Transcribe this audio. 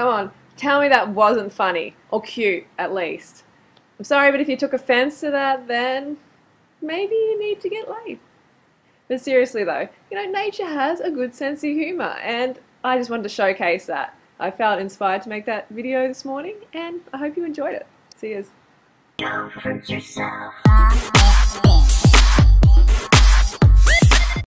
Come on, tell me that wasn't funny, or cute at least. I'm sorry, but if you took offense to that, then maybe you need to get laid. But seriously though, you know, nature has a good sense of humor, and I just wanted to showcase that. I felt inspired to make that video this morning, and I hope you enjoyed it. See yous.